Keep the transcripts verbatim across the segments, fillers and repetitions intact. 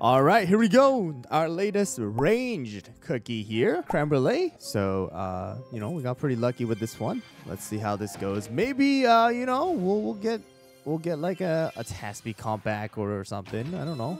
All right, here we go. Our latest ranged cookie here, creme brulee. So, uh, you know, we got pretty lucky with this one. Let's see how this goes. Maybe, uh, you know, we'll, we'll get we'll get like a, a Tasby comp back or, or something. I don't know.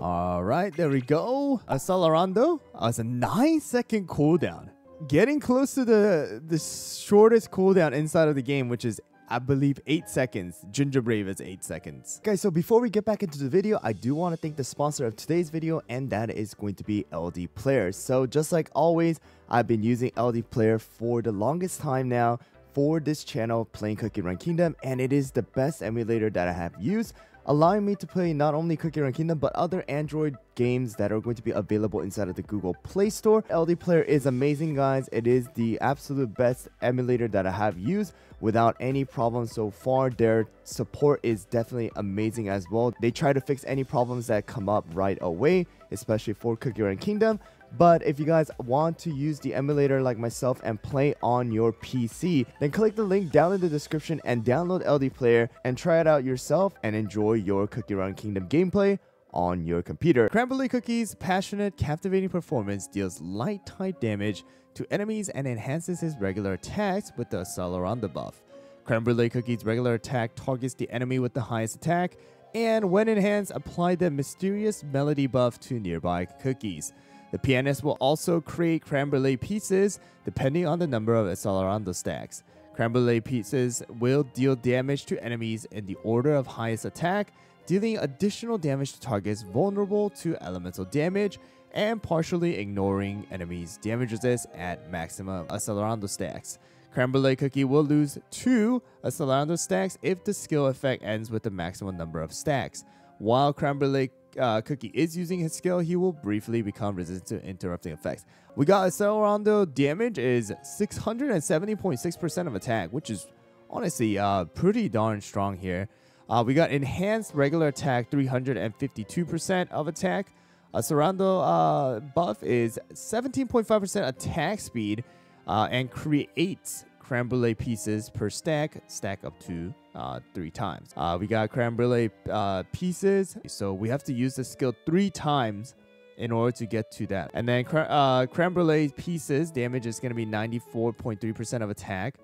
All right, there we go. A Solaronda. Uh, it's a nine second cooldown. Getting close to the, the shortest cooldown inside of the game, which is I believe eight seconds. Gingerbrave is eight seconds. Guys, so before we get back into the video, I do want to thank the sponsor of today's video, and that is going to be L D Player. So just like always, I've been using L D Player for the longest time now for this channel, playing Cookie Run Kingdom, and it is the best emulator that I have used, allowing me to play not only Cookie Run Kingdom, but other Android games that are going to be available inside of the Google Play Store. L D Player is amazing, guys. It is the absolute best emulator that I have used without any problem so far. Their support is definitely amazing as well. They try to fix any problems that come up right away, especially for Cookie Run Kingdom. But if you guys want to use the emulator like myself and play on your P C, then click the link down in the description and download L D Player and try it out yourself and enjoy your Cookie Run Kingdom gameplay on your computer. Creme Brulee Cookie's passionate, captivating performance deals light type damage to enemies and enhances his regular attacks with the Solaronda buff. Creme Brulee Cookie's regular attack targets the enemy with the highest attack, and when enhanced, apply the Mysterious Melody buff to nearby cookies. The pianist will also create creme brulee pieces depending on the number of Solaronda stacks. Creme brulee pieces will deal damage to enemies in the order of highest attack, dealing additional damage to targets vulnerable to elemental damage and partially ignoring enemies' damage resist at maximum Solaronda stacks. Creme brulee cookie will lose two Solaronda stacks if the skill effect ends with the maximum number of stacks. While creme brulee Uh, cookie is using his skill, he will briefly become resistant to interrupting effects. We got Accelerando damage is six hundred seventy point six percent of attack, which is honestly uh, pretty darn strong here. Uh, we got enhanced regular attack three hundred fifty-two percent of attack. Accelerando uh, buff is seventeen point five percent attack speed uh, and creates creme brulee pieces per stack, stack up to uh, three times. Uh, we got creme brulee uh, pieces, so we have to use the skill three times in order to get to that. And then uh, creme brulee pieces damage is going to be ninety-four point three percent of attack,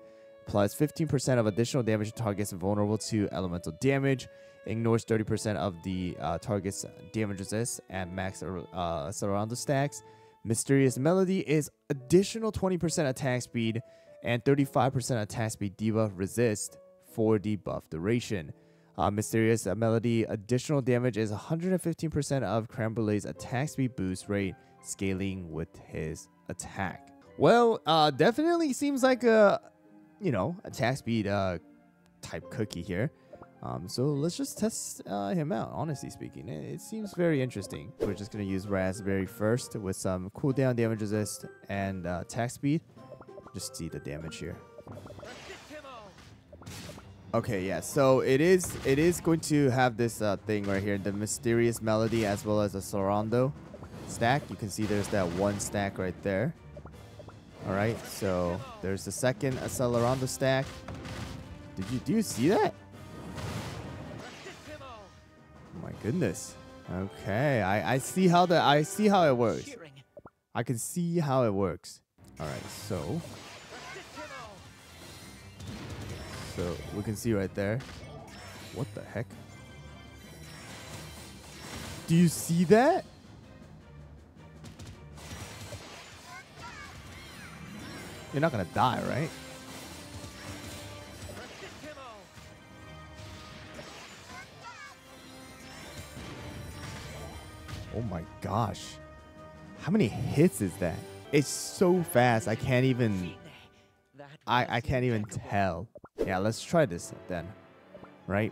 plus fifteen percent of additional damage to targets vulnerable to elemental damage, ignores thirty percent of the uh, target's damage resist at max uh, surround stacks. Mysterious Melody is additional twenty percent attack speed and thirty-five percent attack speed debuff resist for the buff duration. Uh, Mysterious Melody additional damage is one hundred fifteen percent of creme brulee's attack speed boost rate, scaling with his attack. Well, uh, definitely seems like a, you know, attack speed uh, type cookie here. Um, so let's just test uh, him out, honestly speaking. It, it seems very interesting. We're just going to use Raspberry first with some cooldown damage resist and uh, attack speed. Just see the damage here. Okay, yeah, so it is it is going to have this uh, thing right here, the Mysterious Melody as well as a Solaronda stack. You can see there's that one stack right there. All right, so there's the second Solaronda stack. Did you do you see that? Oh my goodness. Okay, I I see how the I see how it works. I can see how it works. Alright, so So we can see right there. What the heck? Do you see that? You're not gonna die, right? Oh my gosh. How many hits is that? It's so fast, I can't even I, I can't even tell. Yeah, let's try this then. Right?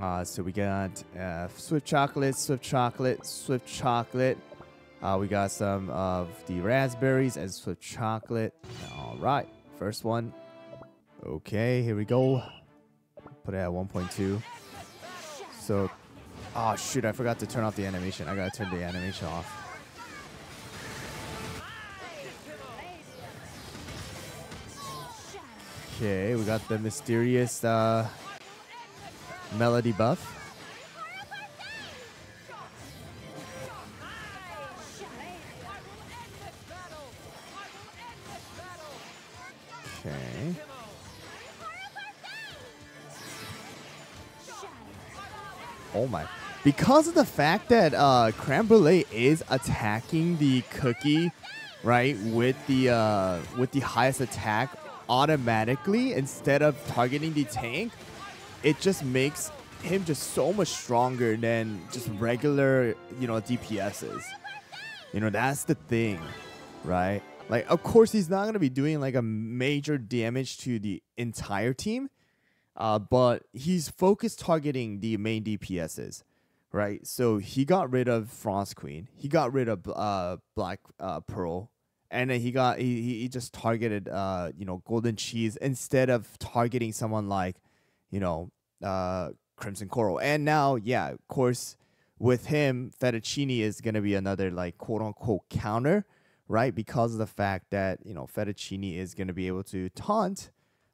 Uh, so we got uh, Swift Chocolate, Swift Chocolate, Swift Chocolate. Uh, we got some of the raspberries and Swift Chocolate. Alright, first one. Okay, here we go. Put it at one point two. So, oh shoot, I forgot to turn off the animation. I gotta turn the animation off. Okay, we got the mysterious uh, melody buff. Okay. Oh my. Because of the fact that uh, Creme Brulee is attacking the cookie, right, with the uh, with the highest attack automatically instead of targeting the tank, it just makes him just so much stronger than just regular, you know, D P Ses. You know, that's the thing, right? Like, of course, he's not going to be doing like a major damage to the entire team, uh, but he's focused targeting the main D P Ses, right? So he got rid of Frost Queen, he got rid of uh, Black uh, Pearl, and then he got he he just targeted uh, you know, Golden Cheese instead of targeting someone like, you know, uh, Crimson Coral. And now, yeah, of course, with him, Fettuccine is going to be another like quote unquote counter, right? Because of the fact that, you know, Fettuccine is going to be able to taunt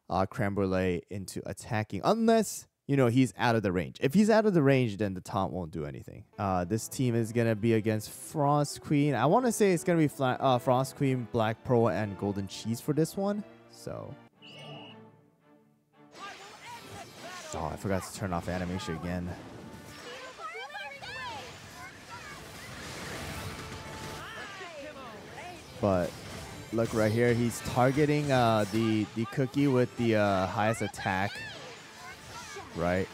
uh, Creme Brulee into attacking. Unless, you know, he's out of the range. If he's out of the range, then the taunt won't do anything. Uh, this team is going to be against Frost Queen. I want to say it's going to be fly uh, Frost Queen, Black Pearl, and Golden Cheese for this one. So... oh, I forgot to turn off animation again. But look right here, he's targeting uh, the, the cookie with the uh, highest attack, right?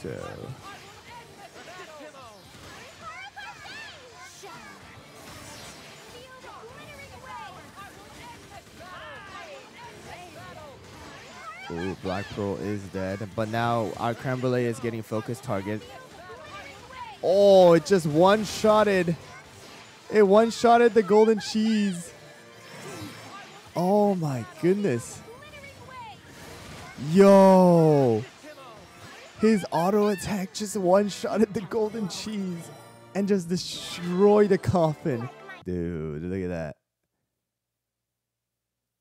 So. Ooh, Black Pearl is dead. But now our Creme Brulee is getting focused target. Oh, it just one-shotted. It one-shotted the Golden Cheese. Oh my goodness. Yo. His auto attack just one-shotted the Golden Cheese and just destroyed the coffin. Dude, look at that.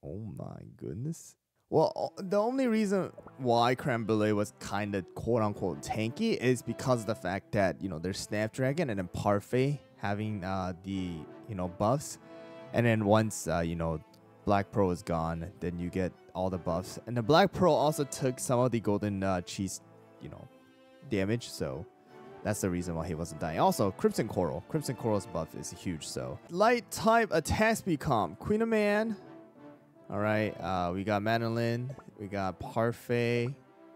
Oh my goodness. Well, the only reason why Creme Brulee was kind of quote-unquote tanky is because of the fact that, you know, there's Snapdragon and then Parfait having uh, the, you know, buffs. And then once, uh, you know, Black Pearl is gone, then you get all the buffs. And the Black Pearl also took some of the Golden uh, Cheese, you know, damage. So that's the reason why he wasn't dying. Also, Crimson Coral. Crimson Coral's buff is huge, so. Light type attack speed comp. Queen of Man. All right, uh, we got Madeline, we got Parfait,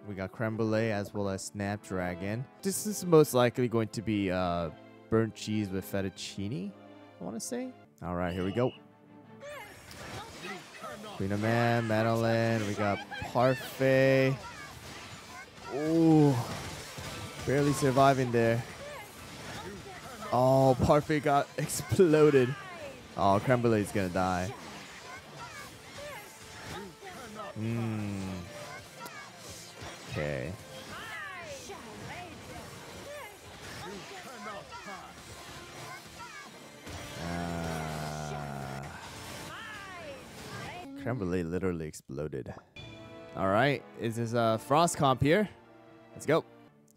we got Creme Brulee, as well as Snapdragon. This is most likely going to be uh, Burnt Cheese with Fettuccine, I want to say. All right, here we go. Queen of Man, Madeline, we got Parfait. Ooh, barely surviving there. Oh, Parfait got exploded. Oh, Creme Brulee's going to die. Mm. Okay. Uh, Creme Brulee literally exploded. All right, is this a uh, Frost comp here? Let's go.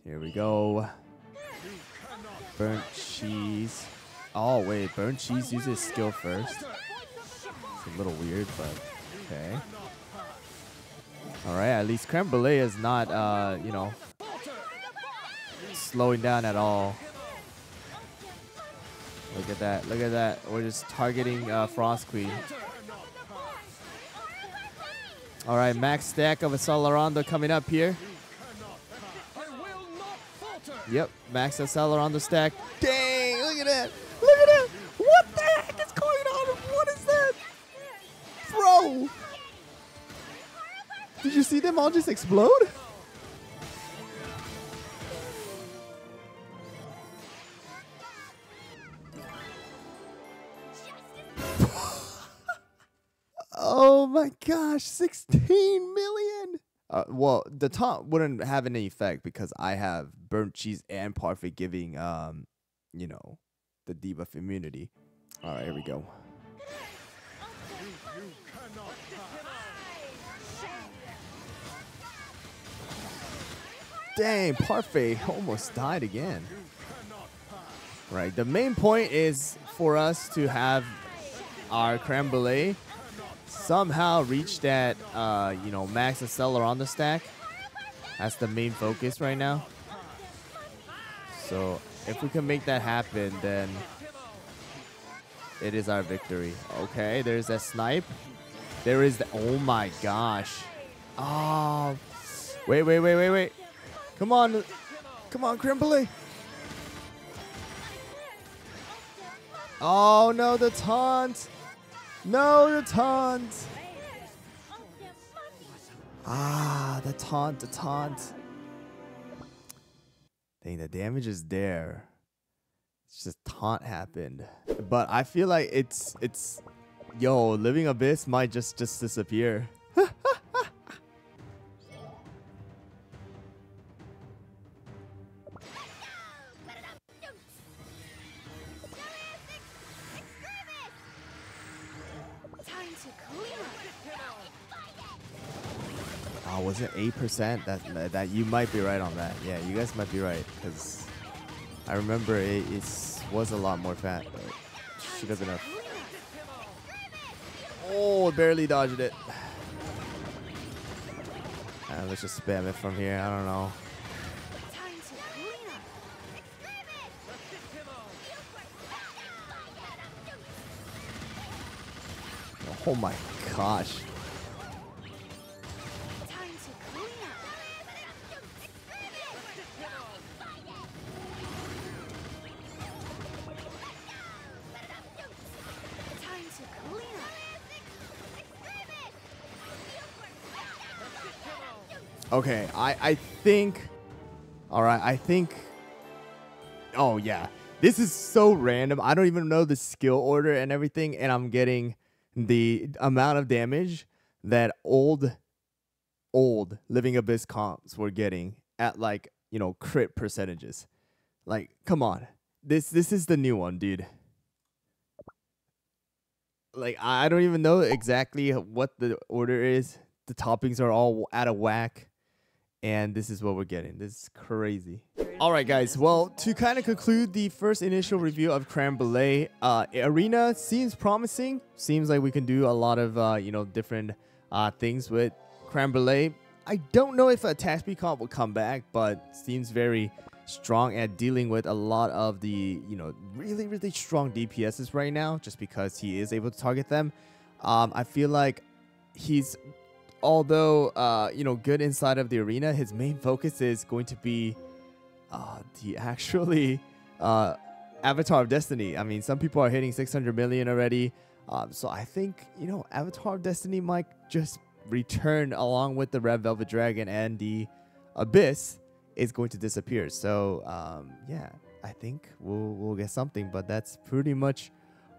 Here we go. Burnt Cheese. Oh wait, Burnt Cheese uses skill first. It's a little weird, but okay. All right, at least Creme Brulee is not, uh, you know, slowing down at all. Look at that, look at that. We're just targeting uh, Frost Queen. All right, max stack of a Solaronda coming up here. Yep, max Solaronda stack. Dang, look at that, look at that. What the heck is going on? What is that? Bro. Did you see them all just explode? Oh my gosh, sixteen million! Uh, well, the taunt wouldn't have any effect because I have Burnt Cheese and Parfait giving, um, you know, the debuff immunity. All right, here we go. Dang, Parfait almost died again. Right, the main point is for us to have our creme brulee somehow reached that uh, you know, max Accelerando stack. That's the main focus right now. So if we can make that happen, then it is our victory. Okay, there's that snipe. There is the, oh my gosh. Oh, wait, wait, wait, wait, wait. Come on, come on, creme brulee. Oh no, the taunt. No, the taunt. Ah, the taunt, the taunt. Dang, the damage is there. It's just taunt happened. But I feel like it's, it's, yo, Living Abyss might just, just disappear. Was it eight percent? That, that you might be right on that. Yeah, you guys might be right, because I remember it it's, was a lot more fat. But should have been up. Oh, barely dodged it. Uh, let's just spam it from here. I don't know. Oh my gosh. Okay, I, I think, all right, I think, oh yeah, this is so random. I don't even know the skill order and everything, and I'm getting the amount of damage that old, old Living Abyss comps were getting at, like, you know, crit percentages. Like, come on. This, this is the new one, dude. Like, I don't even know exactly what the order is. The toppings are all out of whack. And this is what we're getting. This is crazy. All right, guys. Well, to kind of conclude the first initial review of creme brulee, uh, Arena seems promising. Seems like we can do a lot of, uh, you know, different uh, things with creme brulee. I don't know if a attack speed comp will come back, but seems very strong at dealing with a lot of the, you know, really, really strong D P Ses right now, just because he is able to target them. Um, I feel like he's... Although, uh, you know, good inside of the arena, his main focus is going to be uh, the actually uh, Avatar of Destiny. I mean, some people are hitting six hundred million already. Um, so I think, you know, Avatar of Destiny might just return along with the Red Velvet Dragon, and the Abyss is going to disappear. So, um, yeah, I think we'll, we'll get something, but that's pretty much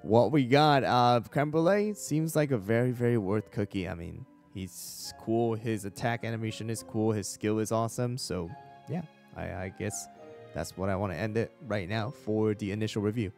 what we got. Uh, creme brulee seems like a very, very worth cookie. I mean... He's cool, his attack animation is cool, his skill is awesome, so yeah, I, I guess that's what I want to end it right now for the initial review.